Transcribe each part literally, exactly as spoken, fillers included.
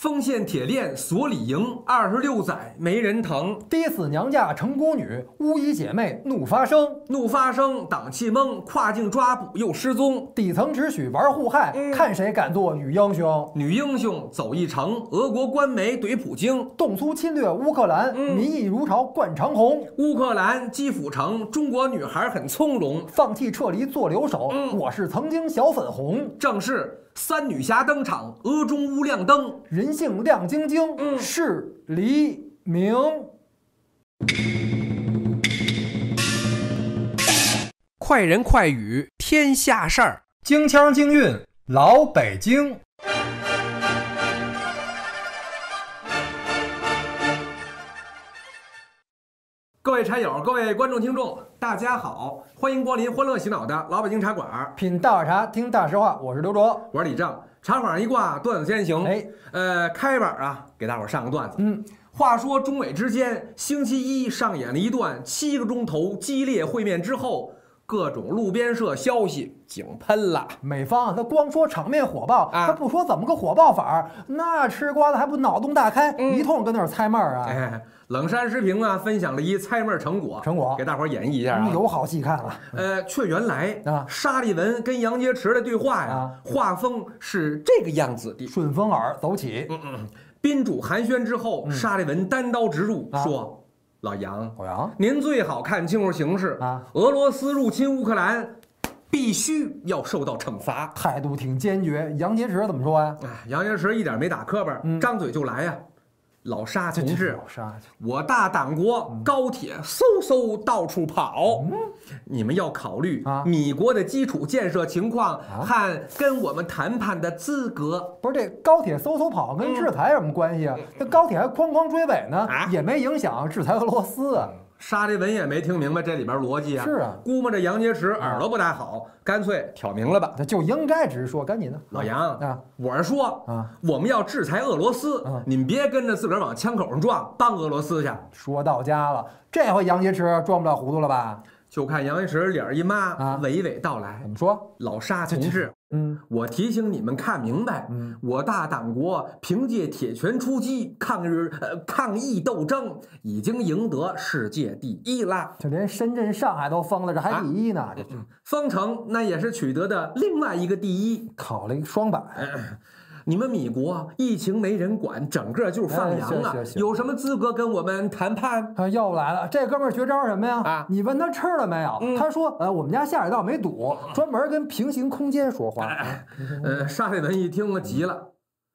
丰县铁链锁里营，二十六载没人疼。逼死娘家成孤女，巫医姐妹怒发声。怒发声，党气懵，跨境抓捕又失踪。底层只许玩互害，嗯、看谁敢做女英雄。女英雄走一程，俄国官媒怼普京。动苏侵略乌克兰，嗯、民意如潮灌长虹。乌克兰基辅城，中国女孩很从容，放弃撤离做留守。嗯、我是曾经小粉红。正是。 三女侠登场，俄中乌亮灯，人性亮晶晶，嗯、是黎明。快人快语，天下事儿，京腔京韵，老北京。各位茶友，各位观众听众，大家好，欢迎光临欢乐洗脑的老北京茶馆，品大茶，听大实话。我是刘卓，我是李正。茶馆一挂，段子先行。哎，呃，开板啊，给大伙上个段子。嗯，话说中美之间星期一上演了一段七个钟头激烈会面之后，各种路边社消息井喷了。美方啊，他光说场面火爆，啊、他不说怎么个火爆法，那吃瓜的还不脑洞大开，嗯、一通跟那儿猜闷啊。哎 冷山时评啊，分享了一猜闷成果，成果给大伙演绎一下啊，有好戏看了。呃，却原来啊，沙利文跟杨洁篪的对话呀，画风是这个样子的，顺风耳走起。嗯嗯，宾主寒暄之后，沙利文单刀直入说：“老杨，老杨，您最好看清楚形势啊，俄罗斯入侵乌克兰，必须要受到惩罚。”态度挺坚决。杨洁篪怎么说呀？哎，杨洁篪一点没打磕巴，张嘴就来呀。 老沙同志，老沙我大党国高铁嗖嗖到处跑，嗯、你们要考虑米国的基础建设情况和跟我们谈判的资格。啊、不是这高铁嗖嗖跑跟制裁有什么关系啊？那、嗯、高铁还哐哐追尾呢，啊、也没影响制裁俄罗斯啊。沙利文也没听明白这里边逻辑啊。是啊，估摸着杨洁篪耳朵不太好，啊、干脆挑明了吧。那就应该直说，赶紧的。老杨啊，我是说啊，我们要制裁俄罗斯，啊、你们别跟着自个儿往枪口上撞，帮俄罗斯去。说到家了，这回杨洁篪装不了糊涂了吧？就看杨洁篪脸一抹，啊、娓娓道来。怎么说？老沙同志。 嗯，我提醒你们看明白，嗯、我大党国凭借铁拳出击抗日、呃、抗疫斗争，已经赢得世界第一啦！就连深圳、上海都封了，这还第一呢？啊、这封城那也是取得的另外一个第一，考了一个双板。呃 你们米国疫情没人管，整个就是放羊啊！哎、有什么资格跟我们谈判？啊，又来了，这哥们儿绝招什么呀？啊，你问他吃了没有？嗯、他说，呃，我们家下水道没堵，专门跟平行空间说话。哎、呃，沙利文一听啊，急了，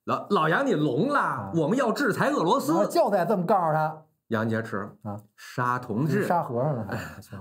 老老杨你聋了？啊、我们要制裁俄罗斯，啊、就得这么告诉他。 杨洁篪啊，沙同志，沙和尚呢？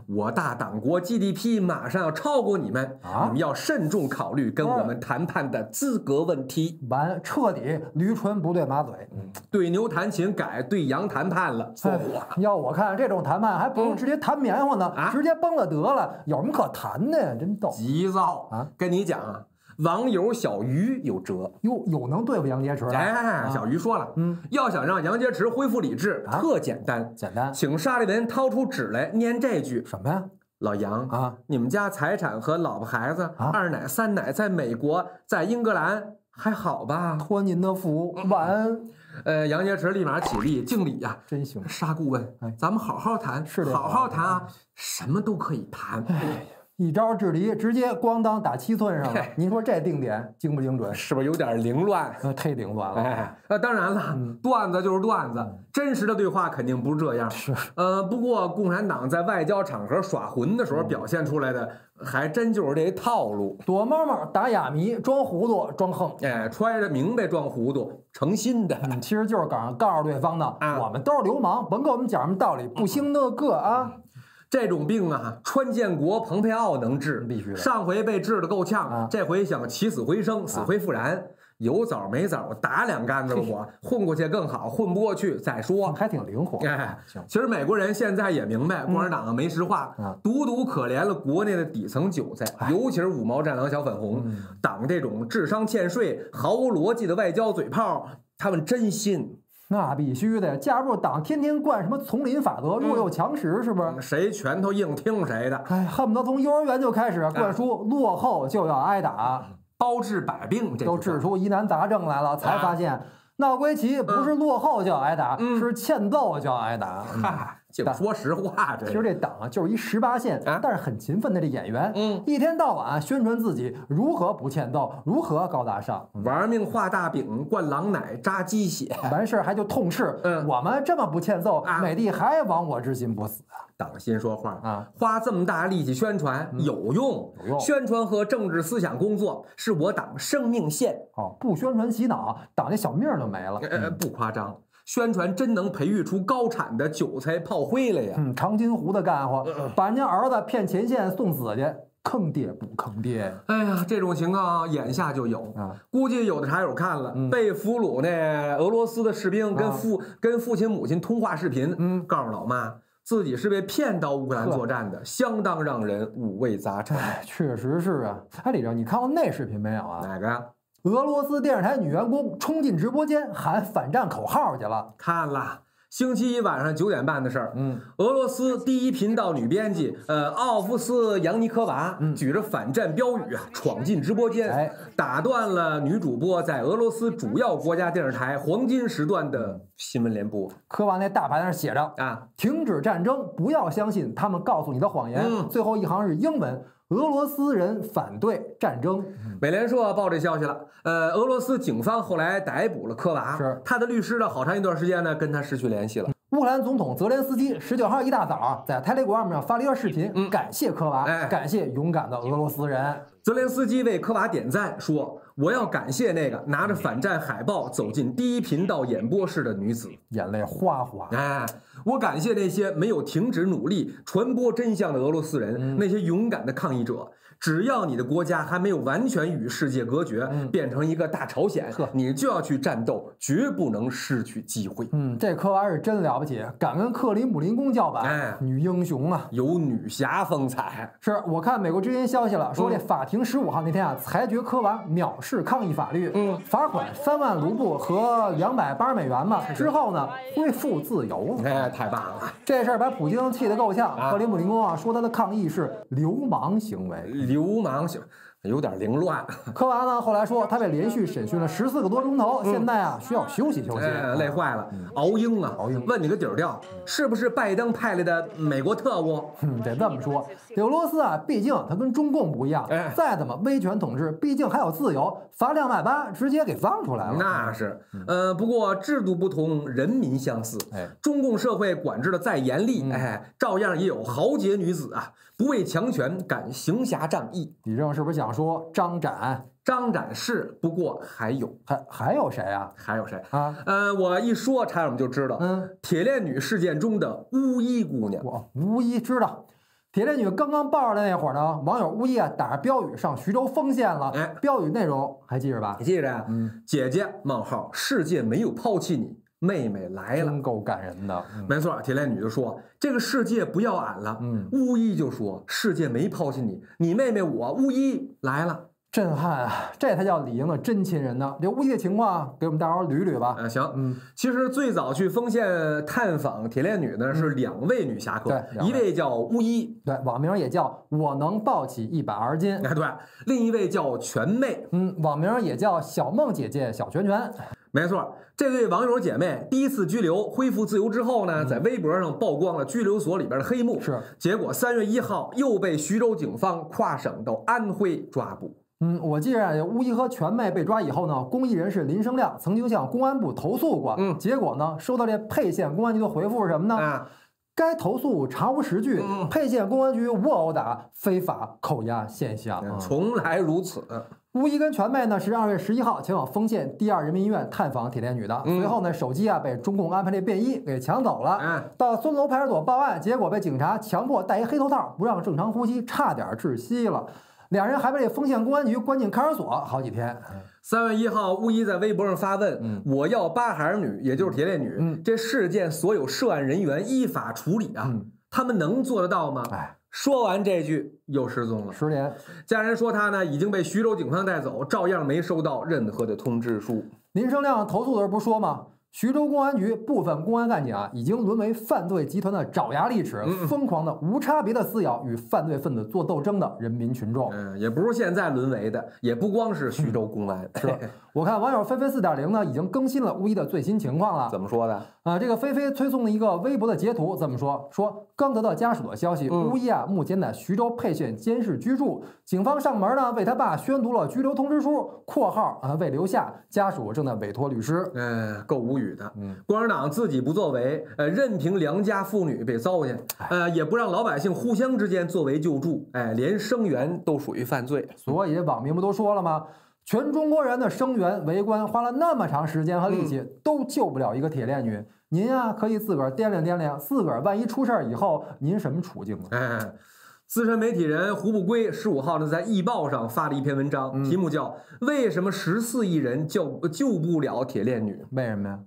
我大党国 G D P 马上要超过你们，啊、你们要慎重考虑跟我们谈判的资格问题。完，彻底驴唇不对马嘴，嗯、对牛弹琴改对羊谈判了。哎、要我看这种谈判还不如直接谈棉花呢，嗯、直接崩了得了，有什么可谈的呀？真逗，急躁啊！跟你讲啊。 网友小鱼有辙，哟，有能对付杨洁篪的。哎，小鱼说了，嗯，要想让杨洁篪恢复理智，特简单，简单，请沙利文掏出纸来念这句什么呀？老杨啊，你们家财产和老婆孩子、二奶、三奶在美国，在英格兰还好吧？托您的福，晚安。呃，杨洁篪立马起立敬礼呀，真行。沙顾问，咱们好好谈，是的，好好谈啊，什么都可以谈。 一招制敌，直接咣当打七寸上了。您说这定点精不精准？是不是有点凌乱？呃，太凌乱了。哎，那当然了，段子就是段子，真实的对话肯定不是这样。是，呃，不过共产党在外交场合耍混的时候表现出来的，还真就是这套路：躲猫猫、打哑谜、装糊涂、装横。哎，揣着明白装糊涂，诚心的，其实就是想告诉对方呢，我们都是流氓，甭跟我们讲什么道理，不兴那个啊。 这种病啊，川建国、蓬佩奥能治，必须的。上回被治得够呛，啊、这回想起死回生，死灰复燃，啊、有枣没枣，我打两杆子吧我，我混过去更好，混不过去再说。还挺灵活。哎，其实美国人现在也明白，共产党没实话，嗯、独独可怜了国内的底层韭菜，哎、尤其是五毛战狼、小粉红，嗯、党这种智商欠税、毫无逻辑的外交嘴炮，他们真信。 那必须的，加入党天天灌什么丛林法则、弱肉强食，是不是？谁拳头硬听谁的。哎，恨不得从幼儿园就开始灌输，落后就要挨打，包治百病，这都治出疑难杂症来了。才发现闹归齐不是落后就要挨打，嗯、是欠揍就要挨打。嗨、嗯，就说实话，这其实这党啊就是一十八线，啊、但是很勤奋的这演员，嗯，一天到晚宣传自己如何不欠揍，如何高大上，玩命画大饼，灌狼奶，扎鸡血，完事儿还就痛斥，嗯，我们这么不欠揍，啊、美帝还亡我之心不死啊！党心说话啊，花这么大力气宣传、嗯、有用，有用。宣传和政治思想工作是我党生命线。哦，不宣传洗脑，党那小命都没了。呃、嗯，不夸张。 宣传真能培育出高产的韭菜炮灰来呀！嗯，长津湖的干活，把人家儿子骗前线送死去，坑爹不坑爹？哎呀，这种情况眼下就有啊！估计有的茶友看了、嗯、被俘虏那俄罗斯的士兵跟父、啊、跟父亲母亲通话视频，嗯，告诉老妈。 自己是被骗到乌克兰作战的，相当让人五味杂陈。确实是啊！哎，李正，你看过那视频没有啊？哪个、啊？俄罗斯电视台女员工冲进直播间喊反战口号去了。看了，星期一晚上九点半的事儿。嗯，俄罗斯第一频道女编辑呃奥夫斯扬尼科娃、嗯、举着反战标语啊闯进直播间，哎、打断了女主播在俄罗斯主要国家电视台黄金时段的。 新闻联播，科娃那大牌上写着啊，停止战争，不要相信他们告诉你的谎言。嗯、最后一行是英文，俄罗斯人反对战争。美联社报这消息了，呃，俄罗斯警方后来逮捕了科娃，是他的律师呢，好长一段时间呢跟他失去联系了。乌克兰总统泽连斯基十九号一大早在 Telegram 上发了一段视频，嗯、感谢科娃，哎、感谢勇敢的俄罗斯人。泽连斯基为科娃点赞，说。 我要感谢那个拿着反战海报走进第一频道演播室的女子，眼泪哗哗。哎，我感谢那些没有停止努力传播真相的俄罗斯人，嗯、那些勇敢的抗议者。只要你的国家还没有完全与世界隔绝，嗯、变成一个大朝鲜，你就要去战斗，绝不能失去机会。嗯，这科娃是真了不起，敢跟克里姆林宫叫板，哎、女英雄啊，有女侠风采。是我看美国之音消息了，说这法庭十五号那天啊，裁决科娃秒。 是抗议法律，嗯，罚款三万卢布和两百八十美元嘛。之后呢，恢复自由。哎，太棒了！这事儿把普京气得够呛。克里姆林宫啊，说他的抗议是流氓行为，流氓行为。 有点凌乱。科娃呢，后来说他被连续审讯了十四个多钟头，现在啊需要休息休息，累坏了，熬鹰啊，熬鹰。问你个底儿掉，是不是拜登派来的美国特务？嗯，得这么说，俄罗斯啊，毕竟它跟中共不一样，再怎么威权统治，毕竟还有自由。罚两百八，直接给放出来了。那是，呃，不过制度不同，人民相似。哎，中共社会管制的再严厉，哎，照样也有豪杰女子啊，不畏强权，敢行侠仗义。你这是不是想？ 说张展，张展是，不过还有，还还有谁啊？还有谁啊？呃，我一说，茶友们就知道，嗯，铁链女事件中的巫医姑娘，我巫医知道。 铁链女刚刚爆出来那会儿呢，网友物业打着标语上徐州丰县了。哎，标语内容还记着吧？你记着，嗯，姐姐冒号，世界没有抛弃你。 妹妹来了，真够感人的。嗯、没错，铁链女就说：“这个世界不要俺了。”嗯，巫医就说：“世界没抛弃你，你妹妹我巫医来了。”震撼啊！这才叫理应的真亲人呢。这巫医的情况，给我们大伙捋捋吧。嗯、呃，行。嗯，其实最早去丰县探访铁链女呢，是两位女侠客，嗯、一位叫巫医，对，网名也叫“我能抱起一百二十斤”。哎，对，另一位叫全妹，嗯，网名也叫小梦姐姐、小全全。 没错，这对网友姐妹第一次拘留恢复自由之后呢，在微博上曝光了拘留所里边的黑幕。是，结果三月一号又被徐州警方跨省到安徽抓捕。嗯，我记着巫医和全妹被抓以后呢，公益人士林生亮曾经向公安部投诉过。嗯，结果呢，收到这沛县公安局的回复是什么呢？啊 该投诉查无实据，沛县公安局无殴打、非法扣押现象，从来如此。巫医跟全妹呢是二月十一号前往丰县第二人民医院探访铁链女的，随后呢手机啊被中共安排的便衣给抢走了，到孙楼派出所报案，结果被警察强迫戴一黑头套，不让正常呼吸，差点窒息了。 两人还被这丰县公安局关进看守所好几天。三月一号，巫医在微博上发问：“嗯、我要八孩女，也就是铁链女，嗯、这事件所有涉案人员依法处理啊，嗯、他们能做得到吗？”哎，说完这句又失踪了。十年，家人说他呢已经被徐州警方带走，照样没收到任何的通知书。林生亮投诉的时候不说吗？徐州公安局部分公安干警啊，已经沦为犯罪集团的爪牙利齿，嗯、疯狂的、无差别的撕咬与犯罪分子做斗争的人民群众。嗯，也不是现在沦为的，也不光是徐州公安。嗯、是，我看网友菲菲 四点零 呢，已经更新了巫医的最新情况了。怎么说的？啊，这个菲菲推送了一个微博的截图，这么说：说刚得到家属的消息，巫医、嗯、啊目前在徐州沛县监视居住，警方上门呢为他爸宣读了拘留通知书（括号啊未留下），家属正在委托律师。嗯，够无语。 语的，嗯，共产党自己不作为，呃，任凭良家妇女被糟践，呃，也不让老百姓互相之间作为救助，哎，连声援都属于犯罪。所以网民不都说了吗？全中国人的声援围观花了那么长时间和力气，嗯、都救不了一个铁链女。您啊，可以自个儿掂量掂量，自个儿万一出事儿以后，您什么处境啊？哎，资深媒体人胡不归十五号呢，在易报上发了一篇文章，题目叫《为什么十四亿人救救不了铁链女》？为什么呀？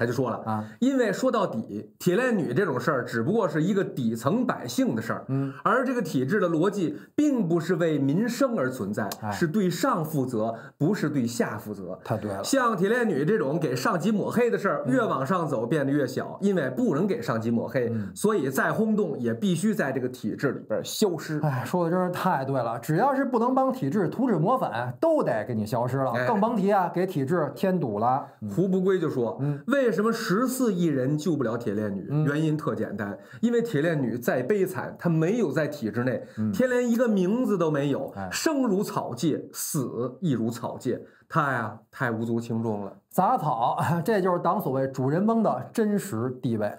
他就说了啊，因为说到底，铁链女这种事儿只不过是一个底层百姓的事儿，嗯，而这个体制的逻辑并不是为民生而存在，哎、是对上负责，不是对下负责。太对了，像铁链女这种给上级抹黑的事儿，越往上走变得越小，嗯、因为不能给上级抹黑，嗯、所以再轰动也必须在这个体制里边消失。哎，说的真是太对了，只要是不能帮体制涂脂抹粉，都得给你消失了，哎、更甭提啊给体制添堵了。嗯、胡不归就说，嗯，为 为什么十四亿人救不了铁链女？原因特简单，因为铁链女再悲惨，她没有在体制内，她连一个名字都没有，生如草芥，死亦如草芥，她呀太无足轻重了。杂草，这就是党所谓主人翁的真实地位。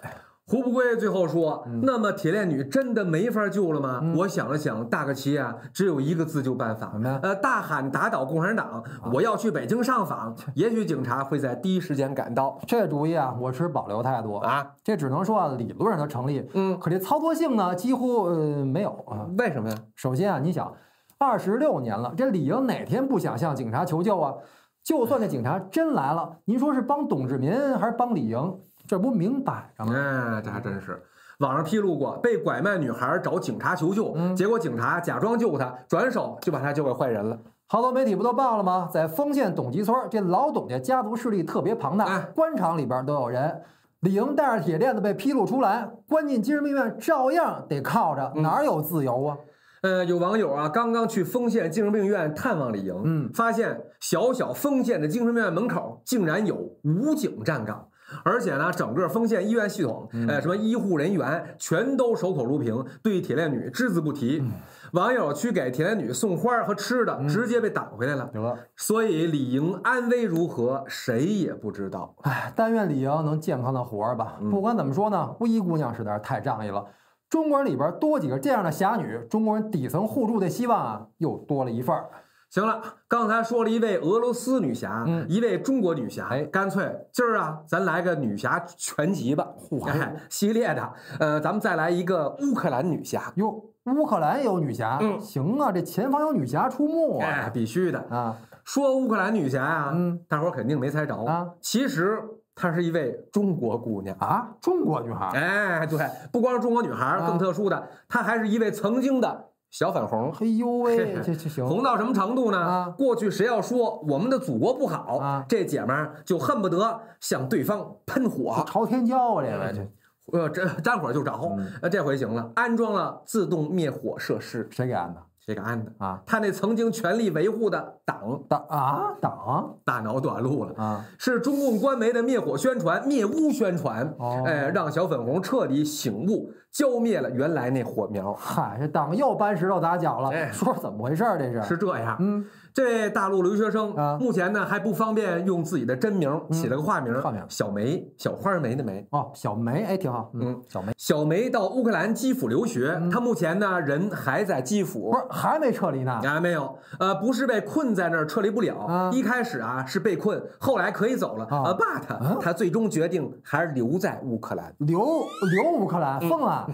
胡不归最后说：“那么铁链女真的没法救了吗？”嗯、我想了想，大个旗啊，只有一个自救办法，嗯、呃，大喊打倒共产党！啊、我要去北京上访，也许警察会在第一时间赶到。这主意啊，我持保留态度啊，这只能说啊，理论上它成立，嗯，可这操作性呢，几乎呃没有啊。为什么呀？首先啊，你想，二十六年了，这理应哪天不想向警察求救啊？就算这警察真来了，您说是帮董志民还是帮李莹？ 这不明摆着吗？哎，这还真是。网上披露过，被拐卖女孩找警察求救，嗯、结果警察假装救她，转手就把她交给坏人了。好多媒体不都报了吗？在丰县董集村，这老董家家族势力特别庞大，哎、官场里边都有人。李莹带着铁链子被披露出来，关进精神病院，照样得靠着，哪有自由啊？嗯 呃，有网友啊，刚刚去丰县精神病院探望李莹，嗯，发现小小丰县的精神病院门口竟然有武警站岗，而且呢，整个丰县医院系统，呃，什么医护人员全都守口如瓶，对铁链女只字不提。嗯、网友去给铁链女送花和吃的，嗯、直接被挡回来了。嗯、所以李莹安危如何，谁也不知道。哎，但愿李莹能健康的活着吧。不管怎么说呢，巫医姑娘实在是太仗义了。 中国人里边多几个这样的侠女，中国人底层互助的希望啊，又多了一份儿。行了，刚才说了一位俄罗斯女侠，嗯、一位中国女侠，哎，干脆今儿啊，咱来个女侠全集吧，哎，系列的。呃，咱们再来一个乌克兰女侠哟，乌克兰有女侠，嗯，行啊，这前方有女侠出没啊，哎，必须的啊。说乌克兰女侠啊，嗯，大伙儿肯定没猜着啊，其实。 她是一位中国姑娘啊，中国女孩。哎，对，不光是中国女孩，更特殊的，她还是一位曾经的小粉红。哎呦喂，这这行，红到什么程度呢？过去谁要说我们的祖国不好，这姐们儿就恨不得向对方喷火，朝天椒啊，这位。 呃，这沾火就着，呃，这回行了，安装了自动灭火设施。谁给安的？谁给安的啊？他那曾经全力维护的党党啊党大脑短路了啊！是中共官媒的灭火宣传、灭污宣传，哎，让小粉红彻底醒悟，浇灭了原来那火苗。嗨，这党又搬石头砸脚了，说怎么回事？这是是这样，嗯，这大陆留学生目前呢还不方便用自己的真名，起了个化名，化名小梅，小花梅的梅哦，小梅，哎，挺好。 嗯，小梅，小梅到乌克兰基辅留学，她目前呢人还在基辅，不是还没撤离呢？啊，没有，呃，不是被困在那儿撤离不了，一开始啊是被困，后来可以走了，呃 ，but 她最终决定还是留在乌克兰，留留乌克兰，疯了，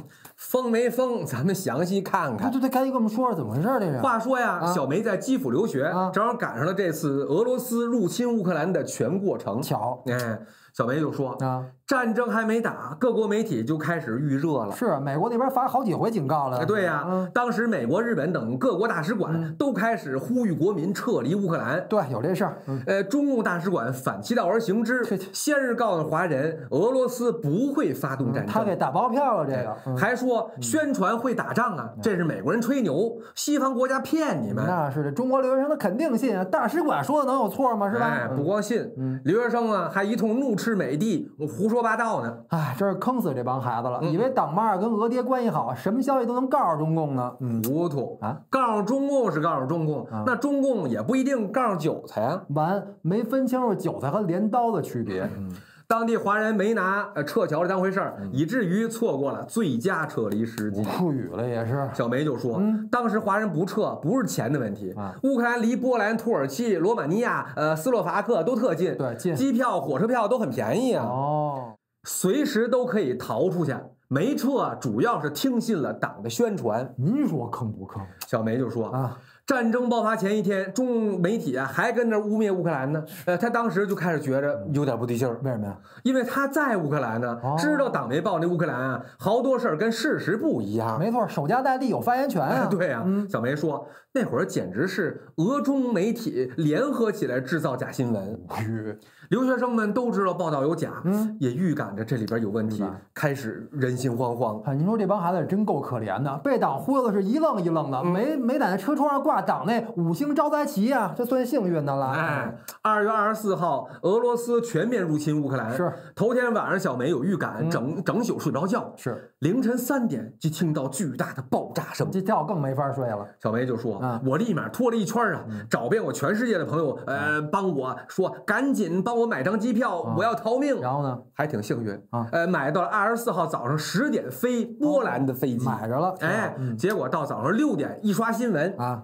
封没封？咱们详细看看。对对对，赶紧给我们说说怎么回事这是。话说呀，啊、小梅在基辅留学，啊、正好赶上了这次俄罗斯入侵乌克兰的全过程。巧，哎，小梅就说啊，战争还没打，各国媒体就开始预热了。是，美国那边发好几回警告了。哎、对呀、啊，嗯、当时美国、日本等各国大使馆都开始呼吁国民撤离乌克兰。嗯、对，有这事儿。嗯、呃，中共大使馆反其道而行之，嗯、先是告诉华人，俄罗斯不会发动战争，嗯、他给打包票了这个，嗯、还说。 宣传会打仗啊，这是美国人吹牛，西方国家骗你们。那是的，中国留学生他肯定信啊，大使馆说的能有错吗？是吧？哎，不光信，嗯、留学生啊还一通怒斥美帝，胡说八道呢。哎，这是坑死这帮孩子了，以为党妈跟俄爹关系好，什么消息都能告诉中共呢。嗯，糊涂啊！告诉中共是告诉中共，啊、那中共也不一定告诉韭菜啊。完，没分清楚韭菜和镰刀的区别。嗯。 当地华人没拿呃撤侨这当回事儿，以至于错过了最佳撤离时机。无语了也是。小梅就说，嗯、当时华人不撤不是钱的问题，啊、乌克兰离波兰、土耳其、罗马尼亚、呃斯洛伐克都特近，对，近，机票、火车票都很便宜啊，哦，随时都可以逃出去。 没撤，主要是听信了党的宣传。您说坑不坑？小梅就说啊，战争爆发前一天，中共媒体啊还跟着污蔑乌克兰呢。呃，他当时就开始觉着有点不对劲儿。为什么呀？因为他在乌克兰呢，哦、知道党媒报那乌克兰啊，好多事儿跟事实不一样。没错，守家在地有发言权啊。哎、对呀、啊，嗯、小梅说那会儿简直是俄中媒体联合起来制造假新闻。嗯 留学生们都知道报道有假，嗯，也预感着这里边有问题，开始人心惶惶。啊，您说这帮孩子真够可怜的，被党忽悠的是一愣一愣的，嗯、没没在那车窗上挂党那五星招灾旗啊，这算幸运的了。哎，二月二十四号，俄罗斯全面入侵乌克兰。是，头天晚上小梅有预感，整整宿睡不着觉。是，凌晨三点就听到巨大的爆炸声，这觉更没法睡了。小梅就说：“啊、我立马拖了一圈啊，找遍我全世界的朋友，呃，帮我说赶紧帮。” 我买张机票，我要逃命。然后呢，还挺幸运啊，呃，买到了二十四号早上十点飞波兰的飞机，买着了。哎，结果到早上六点一刷新闻啊，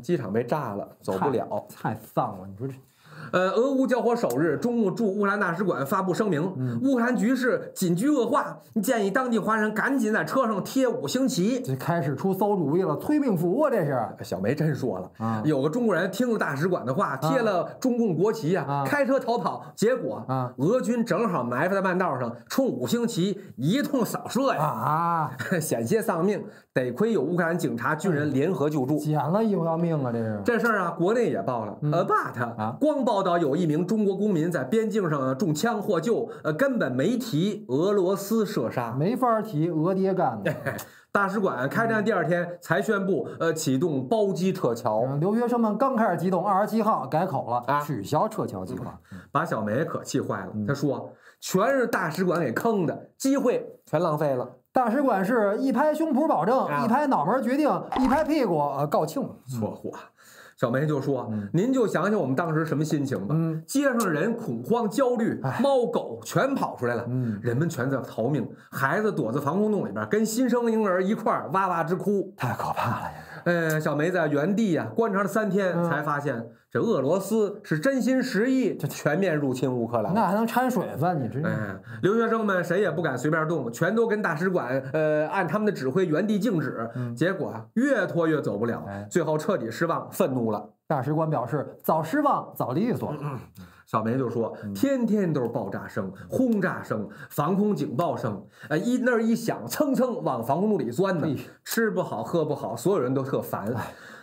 机场被炸了，走不了，太丧了。你说这，呃，俄乌交火首日，中共驻乌克兰大使馆发布声明，乌克兰局势紧急恶化，建议当地华人赶紧在车上贴五星旗。这开始出馊主意了，催命符啊，这是。小梅真说了，有个中国人听了大使馆的话，贴了中共国旗啊，开车逃跑，结果啊，俄军正好埋伏在半道上，冲五星旗一通扫射呀，啊，险些丧命。得亏有乌克兰警察、军人联合救助，捡了一条命啊！这是。这事儿啊，国内也报了，呃，罢他啊，光。 报道有一名中国公民在边境上中枪获救，呃，根本没提俄罗斯射杀，没法提俄爹干的。大使馆开战第二天才宣布，呃，启动包机撤侨。留学生们刚开始激动，二十七号改口了，啊、取消撤侨计划，嗯、把小梅可气坏了。她说，全是大使馆给坑的，机会全浪费了。 大使馆是一拍胸脯保证，一拍脑门决定，一拍屁股呃告罄。错货，小梅就说：“您就想想我们当时什么心情吧。街上的人恐慌、焦虑，猫狗全跑出来了，人们全在逃命，孩子躲在防空洞里边，跟新生婴儿一块儿哇哇直哭，太可怕了。” 呃，小梅在原地呀、啊、观察了三天，才发现、嗯、这俄罗斯是真心实意全面入侵乌克兰，那还能掺水分？你知道、哎？留学生们谁也不敢随便动，全都跟大使馆呃按他们的指挥原地静止。嗯、结果啊，越拖越走不了，哎、最后彻底失望、愤怒了。大使馆表示：早失望早利索。嗯嗯 小梅就说：“天天都是爆炸声、轰炸声、防空警报声，呃，一那儿一响，蹭蹭往防空洞里钻呢。吃不好，喝不好，所有人都特烦。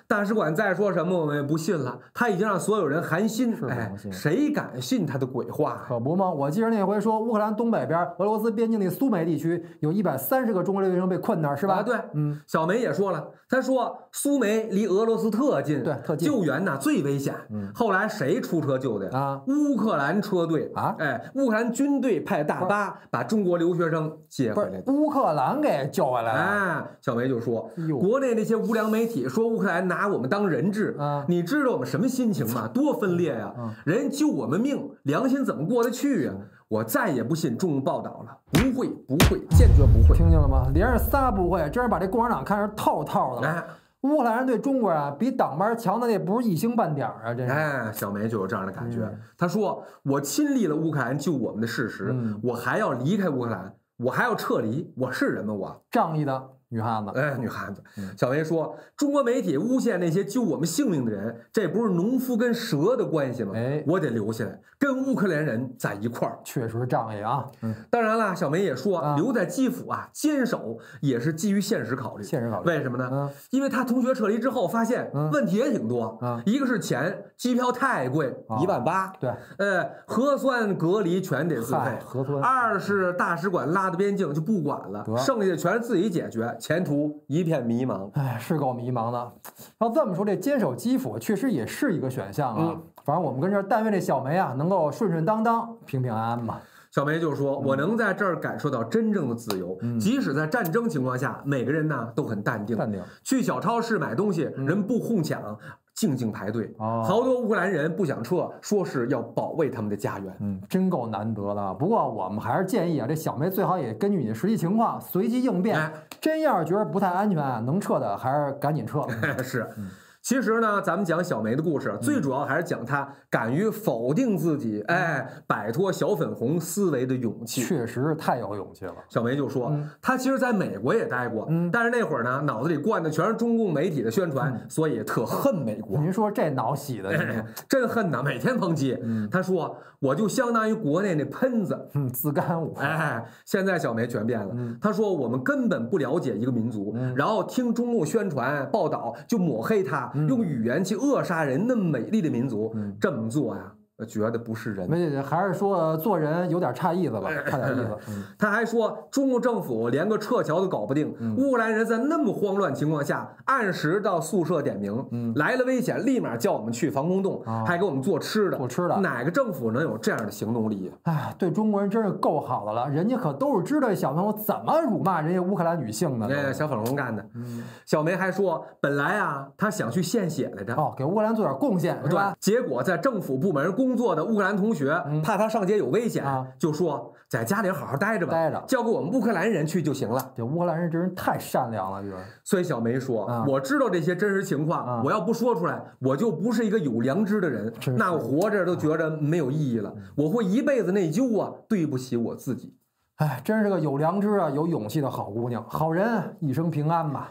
大使馆再说什么，我们也不信了。他已经让所有人寒心，哎，谁敢信他的鬼话？可不吗？我记着那回说，乌克兰东北边俄罗斯边境的苏梅地区，有一百三十个中国留学生被困那儿，是吧？啊，对，嗯。小梅也说了，她说苏梅离俄罗斯特近，对，特近，救援呢最危险。嗯，后来谁出车救的啊？” 乌克兰车队啊，哎，乌克兰军队派大巴把中国留学生接回来，乌克兰给救回来了。哎，小梅就说，国内那些无良媒体说乌克兰拿我们当人质，啊、你知道我们什么心情吗？多分裂呀、啊！啊、人救我们命，良心怎么过得去呀、啊？我再也不信中共报道了，不会，不会，坚决不会。听见了吗？连着仨不会，真是把这共产党看成套套的了。哎 乌克兰人对中国啊，比党班强的那不是一星半点啊！真是。哎，小梅就有这样的感觉。嗯、她说：“我亲历了乌克兰救我们的事实，嗯、我还要离开乌克兰，我还要撤离，我是人吗？我仗义的女汉子，哎，女汉子。嗯、小维说，中国媒体诬陷那些救我们性命的人，这不是农夫跟蛇的关系吗？哎，我得留下来，跟乌克兰人在一块儿，确实是仗义啊。嗯，当然了，小梅也说，啊、留在基辅啊坚守也是基于现实考虑，现实考虑。为什么呢？嗯、因为他同学撤离之后发现问题也挺多，嗯嗯、一个是钱，机票太贵，一万八，对，呃，核酸隔离全得自费，核酸。二是大使馆拉。 他的边境就不管了，剩下全是自己解决，前途一片迷茫。哎，是够迷茫的。要这么说，这坚守基辅确实也是一个选项啊。嗯、反正我们跟这儿，但愿这小梅啊能够顺顺当当、平平安安嘛。小梅就说：“嗯、我能在这儿感受到真正的自由，嗯、即使在战争情况下，每个人呢都很淡定。淡定去小超市买东西，人不哄抢。嗯” 静静排队，好多乌克兰人不想撤，说是要保卫他们的家园。嗯，真够难得的。不过我们还是建议啊，这小梅最好也根据你的实际情况随机应变。哎、真要是觉得不太安全，能撤的还是赶紧撤。哎、是。嗯 其实呢，咱们讲小梅的故事，最主要还是讲她敢于否定自己，嗯、哎，摆脱小粉红思维的勇气，确实太有勇气了。小梅就说，嗯、她其实在美国也待过，嗯、但是那会儿呢，脑子里灌的全是中共媒体的宣传，嗯、所以特恨美国。您说这脑洗的，哎、真恨呐，每天抨击。嗯、她说，我就相当于国内那喷子，嗯，自干五。哎，现在小梅全变了，嗯、她说我们根本不了解一个民族，嗯、然后听中共宣传报道就抹黑他。 用语言去扼杀人那么美丽的民族，嗯、这么做呀，觉得不是人。没，还是说做人有点差意思吧，差点意思。嗯、他还说，中国政府连个撤侨都搞不定，嗯、乌克兰人在那么慌乱情况下，按时到宿舍点名，嗯、来了危险立马叫我们去防空洞，哦、还给我们做吃的。做吃的，哪个政府能有这样的行动力啊？哎，对中国人真是够好的了，人家可都是知道小朋友怎么辱骂人家乌克兰女性的。哎，小粉红干的。嗯、小梅还说，本来啊，她想去献血来着，哦，给乌克兰做点贡献，对吧？结果在政府部门工。 工作的乌克兰同学怕他上街有危险，嗯啊、就说在家里好好待着吧，待着交给我们乌克兰人去就行了。这乌克兰人真是太善良了，就是。所以小梅说：“嗯、我知道这些真实情况，嗯、我要不说出来，我就不是一个有良知的人，嗯、那我活着都觉着没有意义了，嗯、我会一辈子内疚啊，对不起我自己。”哎，真是个有良知啊、有勇气的好姑娘，好人一生平安吧。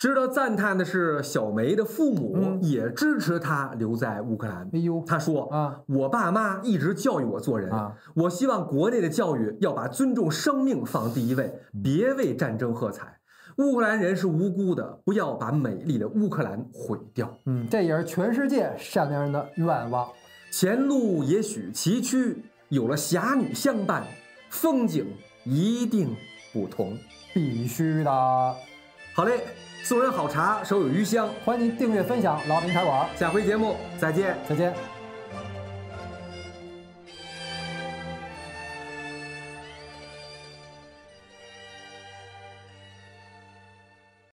值得赞叹的是，小梅的父母也支持她留在乌克兰。哎呦，她说啊，我爸妈一直教育我做人，啊、我希望国内的教育要把尊重生命放第一位，别为战争喝彩。乌克兰人是无辜的，不要把美丽的乌克兰毁掉。嗯，这也是全世界善良人的愿望。前路也许崎岖，有了侠女相伴，风景一定不同。必须的。好嘞。 送人好茶，手有余香。欢迎订阅、分享《老平茶馆》，下回节目再见，再见。